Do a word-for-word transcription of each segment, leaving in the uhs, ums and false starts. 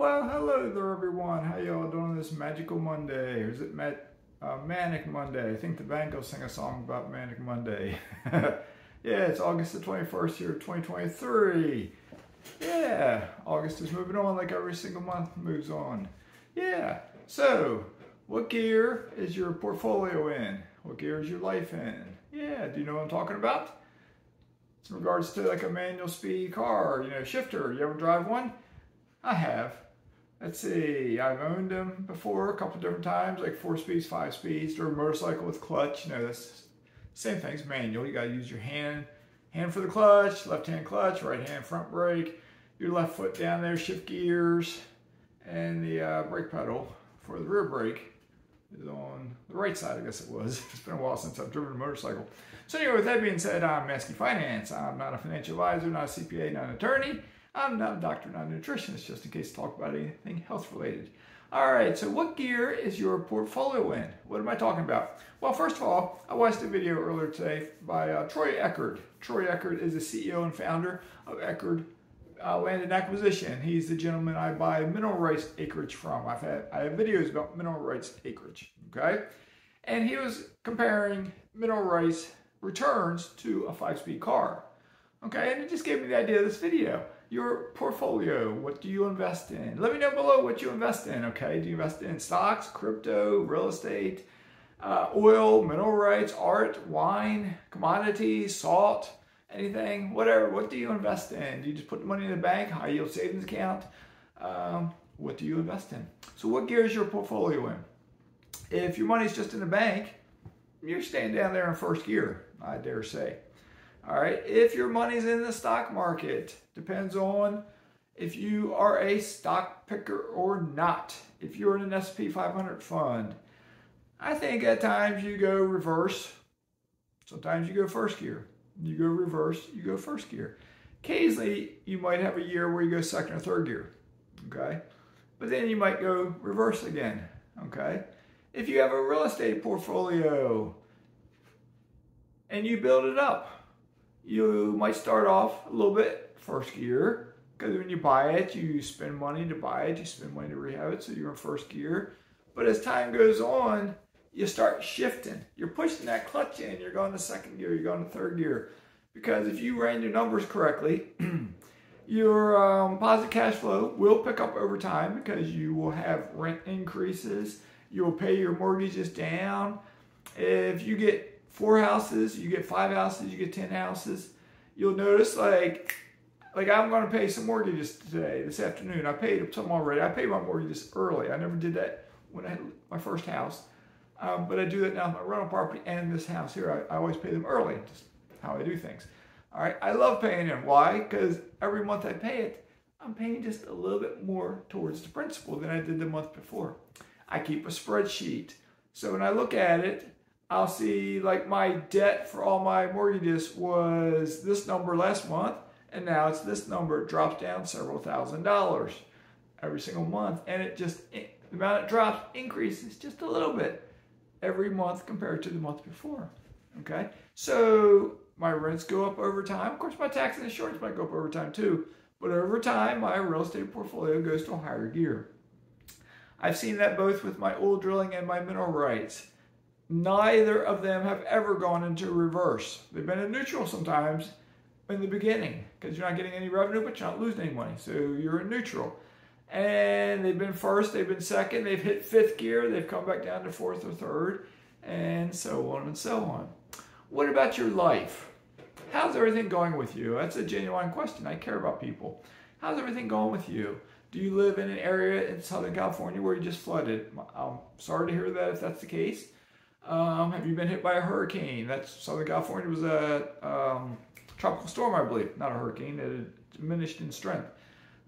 Well, hello there, everyone. How y'all doing this magical Monday? Or is it ma uh, Manic Monday? I think the band will sing a song about Manic Monday. Yeah, it's August the twenty-first here, twenty twenty-three. Yeah, August is moving on like every single month moves on. Yeah, so what gear is your portfolio in? What gear is your life in? Yeah, do you know what I'm talking about? In regards to like a manual speed car, you know, shifter. You ever drive one? I have. Let's see, I've owned them before a couple different times, like four speeds, five speeds, or a motorcycle with clutch. You know, that's same thing as manual. You gotta use your hand, hand for the clutch, left hand clutch, right hand front brake, your left foot down there, shift gears, and the uh, brake pedal for the rear brake is on the right side, I guess it was. It's been a while since I've driven a motorcycle. So anyway, with that being said, I'm Mazske Finance. I'm not a financial advisor, not a C P A, not an attorney. I'm not a doctor, not a nutritionist, just in case to talk about anything health related. All right, so what gear is your portfolio in? What am I talking about? Well, first of all, I watched a video earlier today by uh, Troy Eckard. Troy Eckard is the C E O and founder of Eckard uh, Land and Acquisition. He's the gentleman I buy mineral rights acreage from. I've had I have videos about mineral rights acreage, okay? And he was comparing mineral rights returns to a five-speed car, okay? And it just gave me the idea of this video. Your portfolio, what do you invest in? Let me know below what you invest in, okay? Do you invest in stocks, crypto, real estate, uh, oil, mineral rights, art, wine, commodities, salt, anything, whatever. What do you invest in? Do you just put the money in the bank, high yield savings account? Um, what do you invest in? So what gear is your portfolio in? If your money's just in the bank, you're staying down there in first gear, I dare say. All right, if your money's in the stock market, depends on if you are a stock picker or not. If you're in an S and P five hundred fund, I think at times you go reverse. Sometimes you go first gear. You go reverse, you go first gear. Occasionally, you might have a year where you go second or third gear, okay? But then you might go reverse again, okay? If you have a real estate portfolio and you build it up, you might start off a little bit first gear, because when you buy it, you spend money to buy it, you spend money to rehab it, so you're in first gear. But as time goes on, you start shifting. You're pushing that clutch in, you're going to second gear, you're going to third gear. Because if you ran your numbers correctly, your um, positive cash flow will pick up over time because you will have rent increases, you'll pay your mortgages down. If you get four houses, you get five houses, you get ten houses. You'll notice like, like I'm gonna pay some mortgages today, this afternoon. I paid some already. I paid my mortgages early. I never did that when I had my first house. Um, but I do that now with my rental property and this house here. I, I always pay them early, just how I do things. All right, I love paying them. Why? Because every month I pay it, I'm paying just a little bit more towards the principal than I did the month before. I keep a spreadsheet. So when I look at it, I'll see like my debt for all my mortgages was this number last month, and now it's this number. It drops down several thousand dollars every single month, and it just, the amount it drops increases just a little bit every month compared to the month before, okay? So my rents go up over time. Of course, my tax and insurance might go up over time too, but over time, my real estate portfolio goes to a higher gear. I've seen that both with my oil drilling and my mineral rights. Neither of them have ever gone into reverse. They've been in neutral sometimes in the beginning because you're not getting any revenue, but you're not losing any money. So you're in neutral. And they've been first, they've been second, they've hit fifth gear, they've come back down to fourth or third, and so on and so on. What about your life? How's everything going with you? That's a genuine question. I care about people. How's everything going with you? Do you live in an area in Southern California where you just flooded? I'm sorry to hear that if that's the case. Um, have you been hit by a hurricane? That's Southern California was a um, tropical storm, I believe, not a hurricane. It diminished in strength.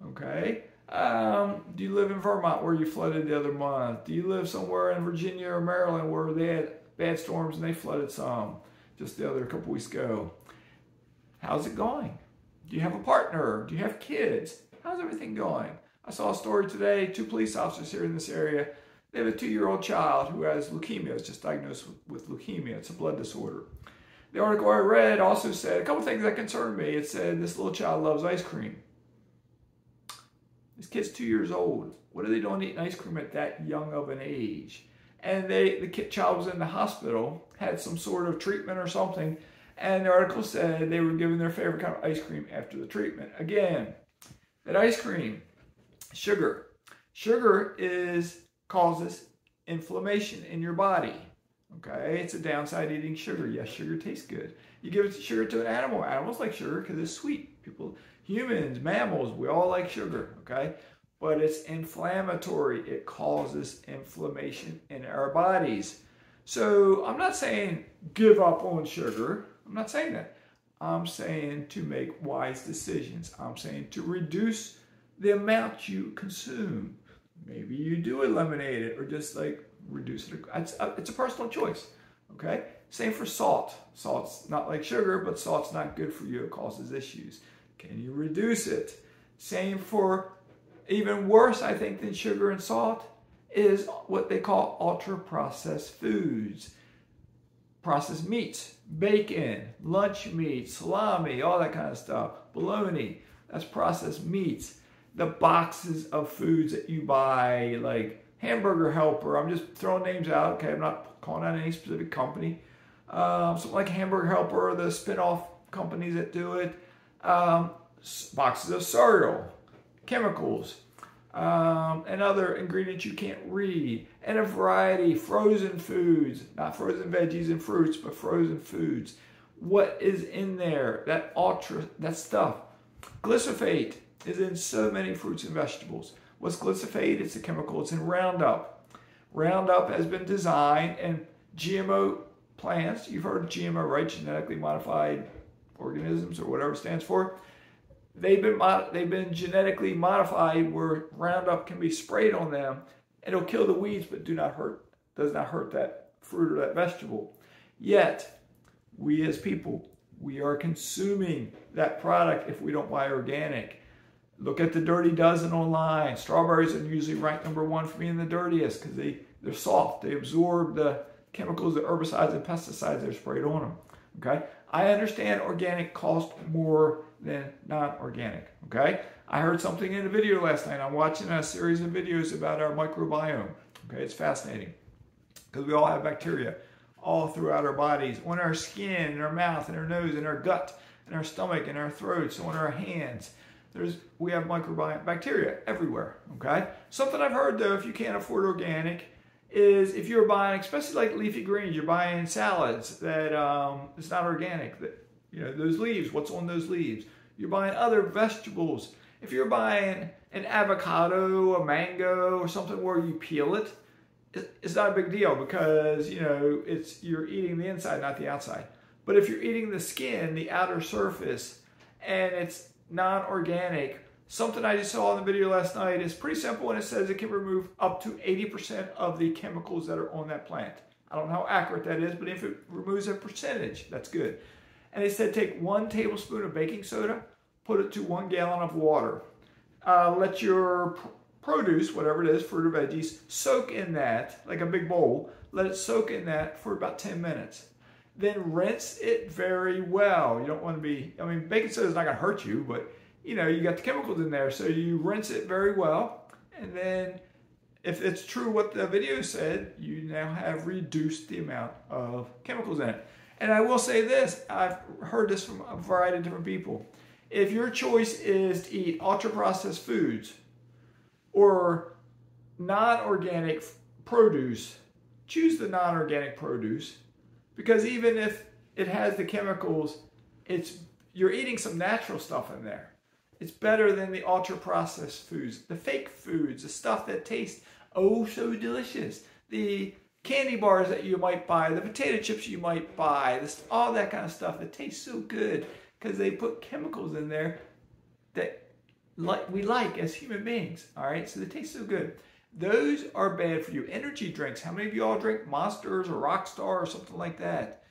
Okay. Um, do you live in Vermont where you flooded the other month? Do you live somewhere in Virginia or Maryland where they had bad storms and they flooded some just the other couple weeks ago? How's it going? Do you have a partner? Do you have kids? How's everything going? I saw a story today, two police officers here in this area. They have a two-year-old child who has leukemia, is just diagnosed with leukemia. It's a blood disorder. The article I read also said a couple things that concerned me. It said this little child loves ice cream. This kid's two years old. What are they doing eating ice cream at that young of an age? And they, the kid, child was in the hospital, had some sort of treatment or something, and the article said they were given their favorite kind of ice cream after the treatment. Again, that ice cream, sugar. Sugar is causes inflammation in your body. Okay, it's a downside eating sugar. Yes, sugar tastes good. You give it sugar to an animal. Animals like sugar because it's sweet. People, humans, mammals, we all like sugar. Okay, but it's inflammatory. It causes inflammation in our bodies. So I'm not saying give up on sugar. I'm not saying that. I'm saying to make wise decisions. I'm saying to reduce the amount you consume. Maybe you do eliminate it or just like reduce it. It's a, it's a personal choice, okay? Same for salt. Salt's not like sugar, but salt's not good for you. It causes issues. Can you reduce it? Same for, even worse, I think, than sugar and salt is what they call ultra-processed foods. Processed meats, bacon, lunch meat, salami, all that kind of stuff, bologna. That's processed meats. The boxes of foods that you buy, like Hamburger Helper. I'm just throwing names out, okay? I'm not calling out any specific company. Um, something like Hamburger Helper or the spin-off companies that do it. Um, boxes of Sardel, chemicals, um, and other ingredients you can't read. And a variety, frozen foods, not frozen veggies and fruits, but frozen foods. What is in there? That ultra, that stuff. Glyphosate is in so many fruits and vegetables. What's glyphosate? It's a chemical. It's in Roundup. Roundup has been designed, and G M O plants, you've heard of G M O, right? Genetically modified organisms or whatever it stands for. They've been, they've been genetically modified where Roundup can be sprayed on them. It'll kill the weeds, but do not hurt, does not hurt that fruit or that vegetable. Yet, we as people, we are consuming that product if we don't buy organic. Look at the Dirty Dozen online. Strawberries are usually ranked number one for being the dirtiest because they, they're soft. They absorb the chemicals, the herbicides and pesticides that are sprayed on them, okay? I understand organic costs more than non-organic, okay? I heard something in a video last night. I'm watching a series of videos about our microbiome, okay? It's fascinating because we all have bacteria all throughout our bodies, on our skin, in our mouth, in our nose, in our gut, in our stomach, in our throats, on our hands. There's, we have microbiome bacteria everywhere, okay? Something I've heard, though, if you can't afford organic, is if you're buying, especially like leafy greens, you're buying salads that um, it's not organic, that, you know, those leaves, what's on those leaves? You're buying other vegetables. If you're buying an avocado, a mango, or something where you peel it, it's not a big deal because, you know, it's, you're eating the inside, not the outside. But if you're eating the skin, the outer surface, and it's non-organic. Something I just saw in the video last night is pretty simple, and it says it can remove up to eighty percent of the chemicals that are on that plant. I don't know how accurate that is, but if it removes a percentage, that's good. And they said take one tablespoon of baking soda, put it to one gallon of water. Uh, let your produce, whatever it is, fruit or veggies, soak in that, like a big bowl. Let it soak in that for about ten minutes. Then rinse it very well. You don't want to be, I mean, baking soda is not going to hurt you, but, you know, you got the chemicals in there, so you rinse it very well. And then, if it's true what the video said, you now have reduced the amount of chemicals in it. And I will say this, I've heard this from a variety of different people. If your choice is to eat ultra-processed foods or non-organic produce, choose the non-organic produce. Because even if it has the chemicals, it's, you're eating some natural stuff in there. It's better than the ultra-processed foods, the fake foods, the stuff that tastes oh so delicious. The candy bars that you might buy, the potato chips you might buy, this, all that kind of stuff that tastes so good because they put chemicals in there that like, we like as human beings, all right? So they taste so good. Those are bad for you. Energy drinks. How many of you all drink Monsters or Rockstar or something like that?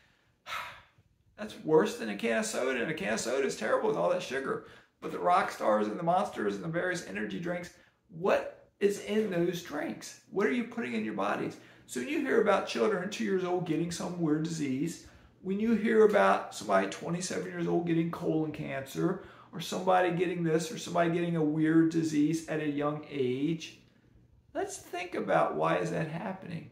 That's worse than a can of soda, and a can of soda is terrible with all that sugar. But the Rockstars and the Monsters and the various energy drinks, what is in those drinks? What are you putting in your bodies? So when you hear about children two years old getting some weird disease, when you hear about somebody twenty-seven years old getting colon cancer, or somebody getting this or somebody getting a weird disease at a young age. Let's think about why is that happening.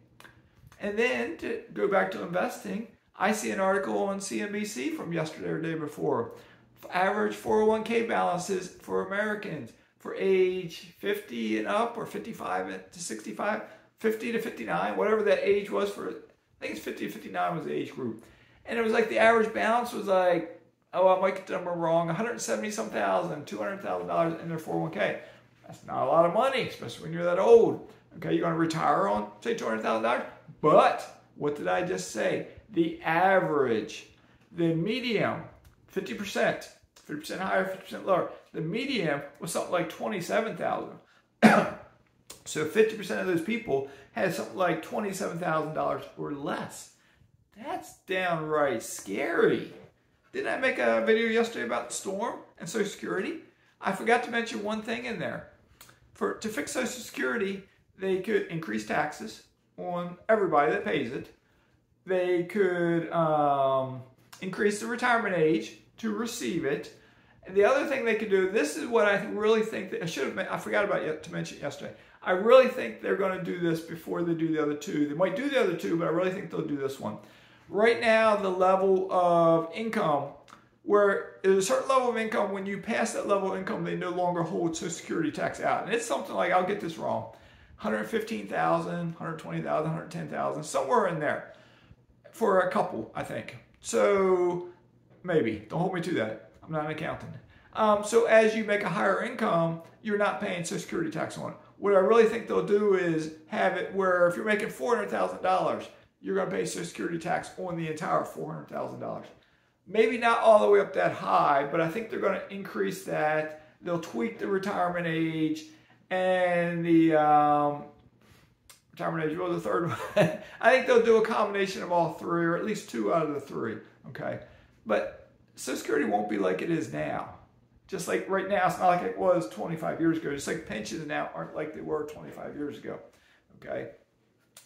And then to go back to investing, I see an article on C N B C from yesterday or the day before. Average four oh one K balances for Americans for age fifty and up, or fifty-five to sixty-five, fifty to fifty-nine, whatever that age was for, I think it's fifty to fifty-nine was the age group. And it was like the average balance was like, oh, I might get the number wrong, one hundred seventy some thousand, two hundred thousand dollars in their four oh one K. That's not a lot of money, especially when you're that old. Okay, you're gonna retire on, say, two hundred thousand dollars. But what did I just say? The average, the medium, fifty percent, fifty percent higher, fifty percent lower. The medium was something like twenty-seven thousand dollars. So fifty percent of those people had something like twenty-seven thousand dollars or less. That's downright scary. Didn't I make a video yesterday about storm and Social Security? I forgot to mention one thing in there. For, to fix Social Security, they could increase taxes on everybody that pays it. They could um, increase the retirement age to receive it. And the other thing they could do, this is what I really think, that I should have, I forgot about it to mention yesterday. I really think they're going to do this before they do the other two. They might do the other two, but I really think they'll do this one. Right now, the level of income, where there's a certain level of income, when you pass that level of income, they no longer hold Social Security tax out. And it's something like, I'll get this wrong, one hundred fifteen thousand, one hundred twenty thousand, one hundred ten thousand, somewhere in there for a couple, I think. So maybe, don't hold me to that. I'm not an accountant. Um, so as you make a higher income, you're not paying Social Security tax on it. What I really think they'll do is have it where if you're making four hundred thousand dollars, you're going to pay Social Security tax on the entire four hundred thousand dollars. Maybe not all the way up that high, but I think they're going to increase that. They'll tweak the retirement age and the um, retirement age, well, the third one. I think they'll do a combination of all three, or at least two out of the three, okay? But Social Security won't be like it is now. Just like right now, it's not like it was twenty-five years ago. Just like pensions now aren't like they were twenty-five years ago, okay?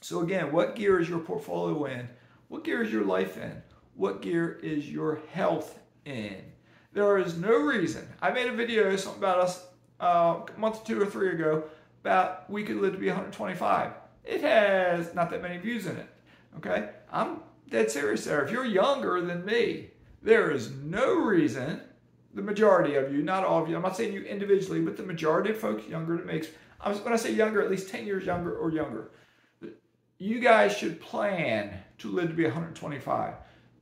So again, what gear is your portfolio in? What gear is your life in? What gear is your health in? There is no reason. I made a video something about us uh, a month or two or three ago about we could live to be one hundred twenty-five. It has not that many views in it, okay? I'm dead serious there. If you're younger than me, there is no reason. The majority of you, not all of you, I'm not saying you individually, but the majority of folks younger than me, when I say younger, at least ten years younger or younger, you guys should plan to live to be one hundred twenty-five.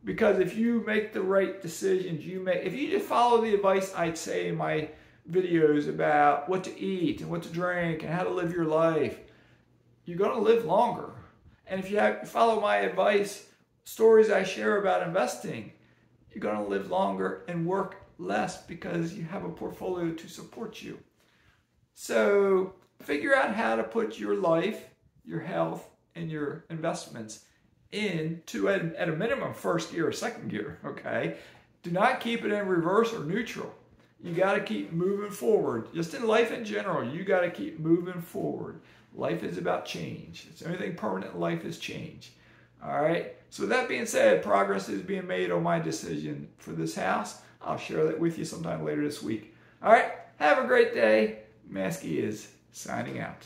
Because if you make the right decisions, you make, if you just follow the advice I'd say in my videos about what to eat and what to drink and how to live your life, you're going to live longer. And if you have, follow my advice, stories I share about investing, you're going to live longer and work less because you have a portfolio to support you. So figure out how to put your life, your health, and your investments into, at, at a minimum, first gear or second gear, okay? Do not keep it in reverse or neutral. You got to keep moving forward. Just in life in general, you got to keep moving forward. Life is about change. It's the only thing permanent in life is change, all right? So that being said, progress is being made on my decision for this house. I'll share that with you sometime later this week. All right, have a great day. Mazske is signing out.